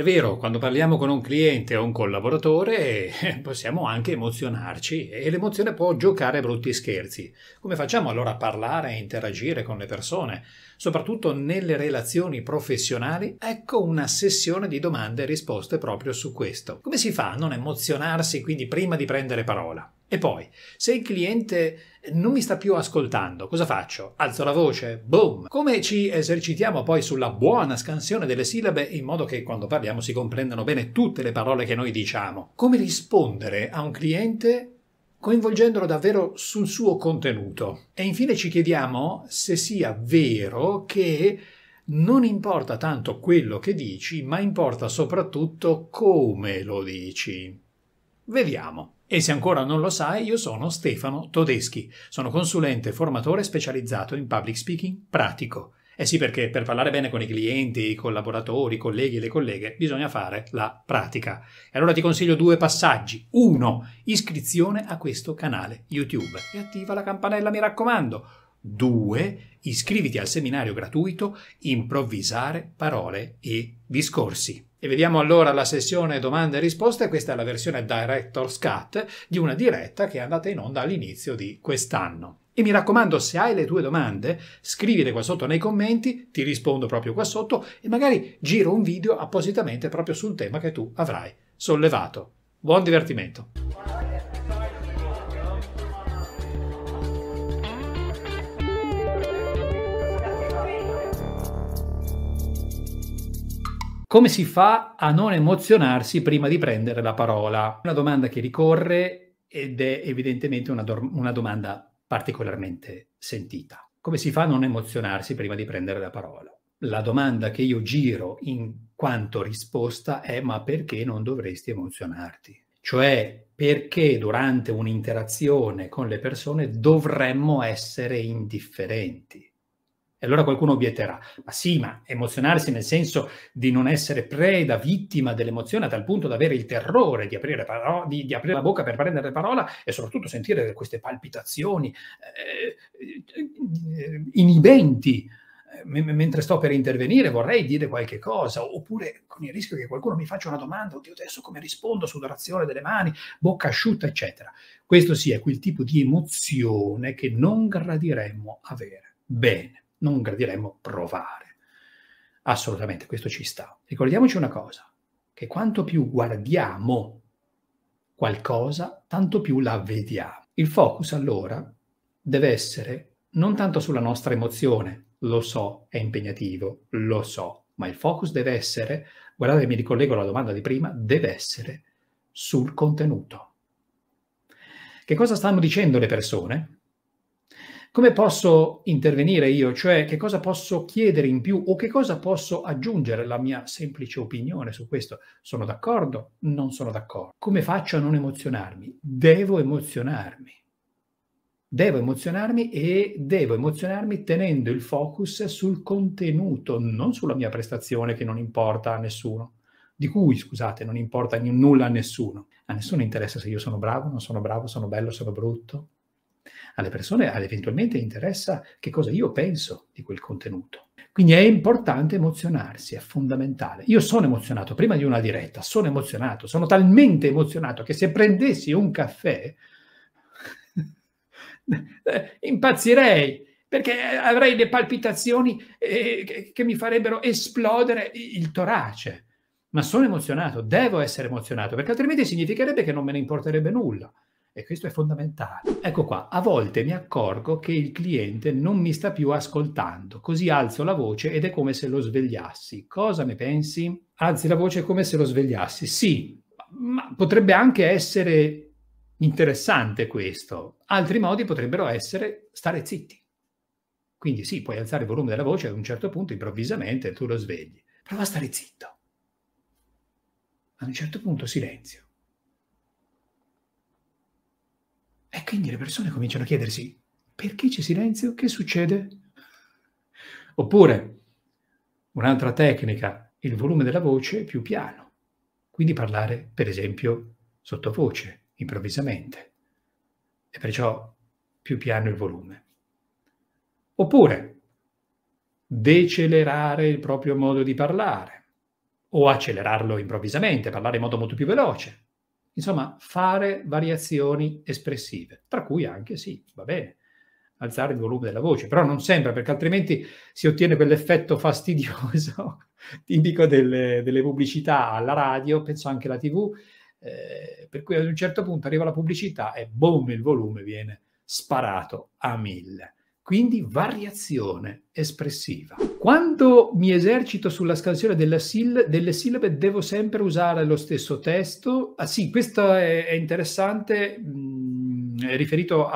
È vero, quando parliamo con un cliente o un collaboratore possiamo anche emozionarci e l'emozione può giocare brutti scherzi. Come facciamo allora a parlare e interagire con le persone? Soprattutto nelle relazioni professionali, ecco una sessione di domande e risposte proprio su questo. Come si fa a non emozionarsi quindi prima di prendere parola? E poi, se il cliente non mi sta più ascoltando, cosa faccio? Alzo la voce? Boom! Come ci esercitiamo poi sulla buona scansione delle sillabe in modo che quando parliamo si comprendano bene tutte le parole che noi diciamo? Come rispondere a un cliente coinvolgendolo davvero sul suo contenuto? E infine ci chiediamo se sia vero che non importa tanto quello che dici, ma importa soprattutto come lo dici. Vediamo! E se ancora non lo sai, io sono Stefano Todeschi, sono consulente e formatore specializzato in public speaking pratico. Eh sì, perché per parlare bene con i clienti, i collaboratori, i colleghi e le colleghe bisogna fare la pratica. E allora ti consiglio due passaggi. 1. Iscrizione a questo canale YouTube e attiva la campanella, mi raccomando. 2. Iscriviti al seminario gratuito Improvvisare parole e discorsi. E vediamo allora la sessione domande e risposte. Questa è la versione Director's Cut di una diretta che è andata in onda all'inizio di quest'anno. E mi raccomando, se hai le tue domande, scrivile qua sotto nei commenti, ti rispondo proprio qua sotto e magari giro un video appositamente proprio sul tema che tu avrai sollevato. Buon divertimento! Come si fa a non emozionarsi prima di prendere la parola? Una domanda che ricorre ed è evidentemente una domanda particolarmente sentita. Come si fa a non emozionarsi prima di prendere la parola? La domanda che io giro in quanto risposta è: ma perché non dovresti emozionarti? Cioè, perché durante un'interazione con le persone dovremmo essere indifferenti? E allora qualcuno obietterà: ma sì, ma emozionarsi nel senso di non essere preda, vittima dell'emozione a tal punto da avere il terrore di aprire la bocca per prendere parola e soprattutto sentire queste palpitazioni inibenti. Mentre sto per intervenire vorrei dire qualche cosa, oppure con il rischio che qualcuno mi faccia una domanda: oddio, adesso come rispondo? Sudorazione delle mani, bocca asciutta, eccetera. Questo sì è quel tipo di emozione che non gradiremmo avere. Bene. Non gradiremmo provare. Assolutamente, questo ci sta. Ricordiamoci una cosa, che quanto più guardiamo qualcosa, tanto più la vediamo. Il focus allora deve essere non tanto sulla nostra emozione, lo so, è impegnativo, lo so, ma il focus deve essere, guardate, mi ricollego alla domanda di prima, deve essere sul contenuto. Che cosa stanno dicendo le persone? Come posso intervenire io? Cioè, che cosa posso chiedere in più o che cosa posso aggiungere? La mia semplice opinione su questo. Sono d'accordo? Non sono d'accordo. Come faccio a non emozionarmi? Devo emozionarmi. Devo emozionarmi e devo emozionarmi tenendo il focus sul contenuto, non sulla mia prestazione che non importa a nessuno. Di cui, scusate, non importa nulla a nessuno. A nessuno interessa se io sono bravo, non sono bravo, sono bello, sono brutto. Alle persone eventualmente interessa che cosa io penso di quel contenuto. Quindi è importante emozionarsi, è fondamentale. Io sono emozionato, prima di una diretta, sono emozionato, sono talmente emozionato che se prendessi un caffè impazzirei, perché avrei le palpitazioni che mi farebbero esplodere il torace. Ma sono emozionato, devo essere emozionato, perché altrimenti significherebbe che non me ne importerebbe nulla. E questo è fondamentale. Ecco qua, a volte mi accorgo che il cliente non mi sta più ascoltando, così alzo la voce ed è come se lo svegliassi. Cosa ne pensi? Alzi la voce come se lo svegliassi. Sì, ma potrebbe anche essere interessante questo. Altri modi potrebbero essere stare zitti. Quindi sì, puoi alzare il volume della voce, ad un certo punto improvvisamente tu lo svegli. Prova a stare zitto. Ad un certo punto silenzio. E quindi le persone cominciano a chiedersi: perché c'è silenzio? Che succede? Oppure, un'altra tecnica, il volume della voce più piano. Quindi parlare, per esempio, sottovoce, improvvisamente. E perciò più piano il volume. Oppure, decelerare il proprio modo di parlare. o accelerarlo improvvisamente, parlare in modo molto più veloce. Insomma, fare variazioni espressive, tra cui anche, sì, va bene, alzare il volume della voce, però non sempre, perché altrimenti si ottiene quell'effetto fastidioso tipico delle pubblicità alla radio, penso anche alla TV, per cui ad un certo punto arriva la pubblicità e boom, il volume viene sparato a 1000. Quindi variazione espressiva. Quando mi esercito sulla scansione delle sillabe devo sempre usare lo stesso testo? Ah sì, questo è interessante, è riferito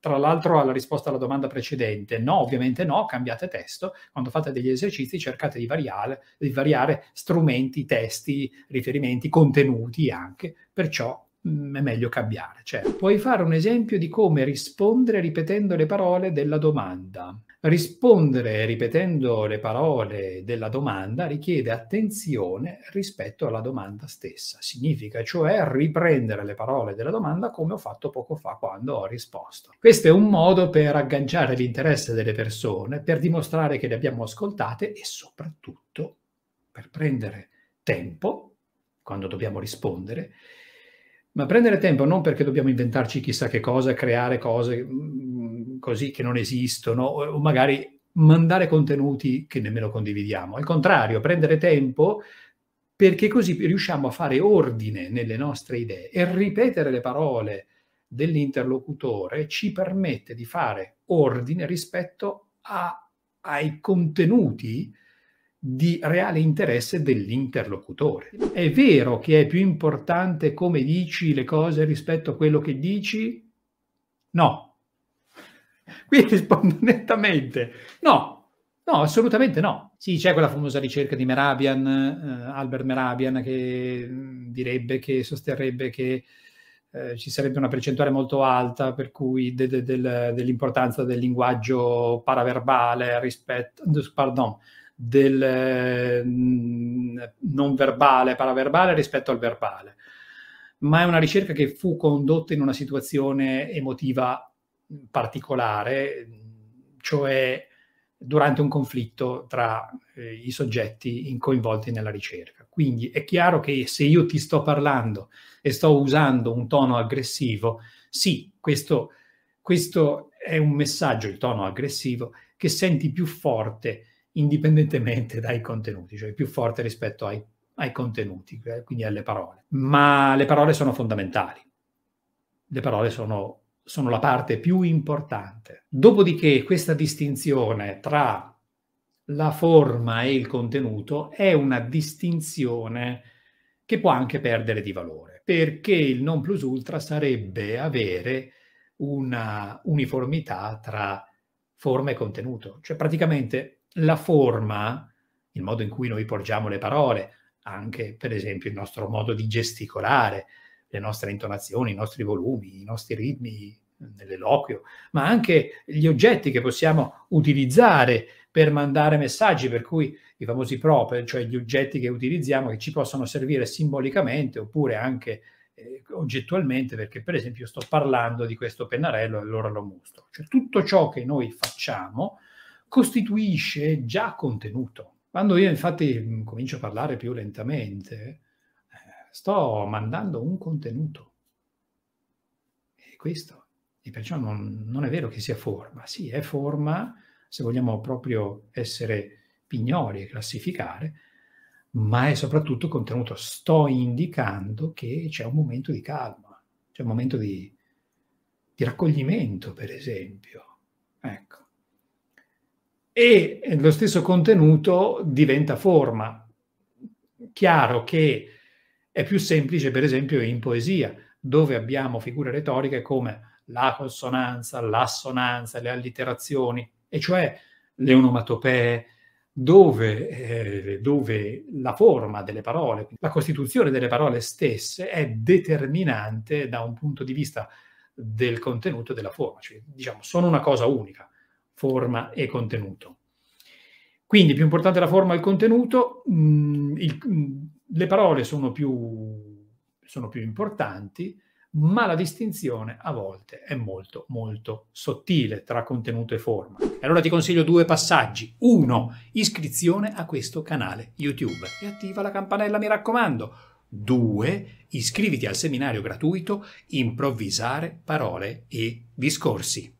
tra l'altro alla risposta alla domanda precedente. No, ovviamente no, cambiate testo. Quando fate degli esercizi cercate di variare strumenti, testi, riferimenti, contenuti anche, perciò è meglio cambiare, certo. Puoi fare un esempio di come rispondere ripetendo le parole della domanda? Rispondere ripetendo le parole della domanda richiede attenzione rispetto alla domanda stessa. Significa cioè riprendere le parole della domanda come ho fatto poco fa quando ho risposto. Questo è un modo per agganciare l'interesse delle persone, per dimostrare che le abbiamo ascoltate e soprattutto per prendere tempo quando dobbiamo rispondere. Ma prendere tempo non perché dobbiamo inventarci chissà che cosa, creare cose così che non esistono o magari mandare contenuti che nemmeno condividiamo. Al contrario, prendere tempo perché così riusciamo a fare ordine nelle nostre idee e ripetere le parole dell'interlocutore ci permette di fare ordine rispetto ai contenuti di reale interesse dell'interlocutore. È vero che è più importante come dici le cose rispetto a quello che dici? No. Qui rispondo nettamente no, no, assolutamente no. Sì, c'è quella famosa ricerca di Merabian, Albert Merabian, che direbbe, che sosterrebbe che ci sarebbe una percentuale molto alta per cui dell'importanza del linguaggio paraverbale rispetto, del non verbale, paraverbale rispetto al verbale, ma è una ricerca che fu condotta in una situazione emotiva particolare, cioè durante un conflitto tra i soggetti coinvolti nella ricerca. Quindi è chiaro che se io ti sto parlando e sto usando un tono aggressivo, sì, questo è un messaggio, il tono aggressivo, che senti più forte indipendentemente dai contenuti, cioè più forte rispetto ai contenuti, quindi alle parole. Ma le parole sono fondamentali, le parole sono la parte più importante. Dopodiché questa distinzione tra la forma e il contenuto è una distinzione che può anche perdere di valore, perché il non plus ultra sarebbe avere una uniformità tra forma e contenuto, cioè praticamente la forma, il modo in cui noi porgiamo le parole, anche per esempio il nostro modo di gesticolare, le nostre intonazioni, i nostri volumi, i nostri ritmi nell'eloquio, ma anche gli oggetti che possiamo utilizzare per mandare messaggi, per cui i famosi prop, cioè gli oggetti che utilizziamo che ci possono servire simbolicamente oppure anche oggettualmente, perché per esempio sto parlando di questo pennarello e allora lo mostro. Cioè tutto ciò che noi facciamo costituisce già contenuto. Quando io infatti comincio a parlare più lentamente, sto mandando un contenuto. E questo. E perciò non è vero che sia forma. Sì, è forma, se vogliamo proprio essere pignoli e classificare, ma è soprattutto contenuto. Sto indicando che c'è un momento di calma, c'è un momento di raccoglimento, per esempio. Ecco. E lo stesso contenuto diventa forma. Chiaro che è più semplice, per esempio, in poesia, dove abbiamo figure retoriche come la consonanza, l'assonanza, le allitterazioni, e cioè le onomatopee, dove la forma delle parole, la costituzione delle parole stesse è determinante da un punto di vista del contenuto e della forma. Cioè, diciamo, sono una cosa unica. Forma e contenuto. Quindi più importante la forma e il contenuto, le parole sono più importanti, ma la distinzione a volte è molto molto sottile tra contenuto e forma. E allora ti consiglio due passaggi. 1. Iscrizione a questo canale YouTube e attiva la campanella, mi raccomando. 2. Iscriviti al seminario gratuito Improvvisare parole e discorsi.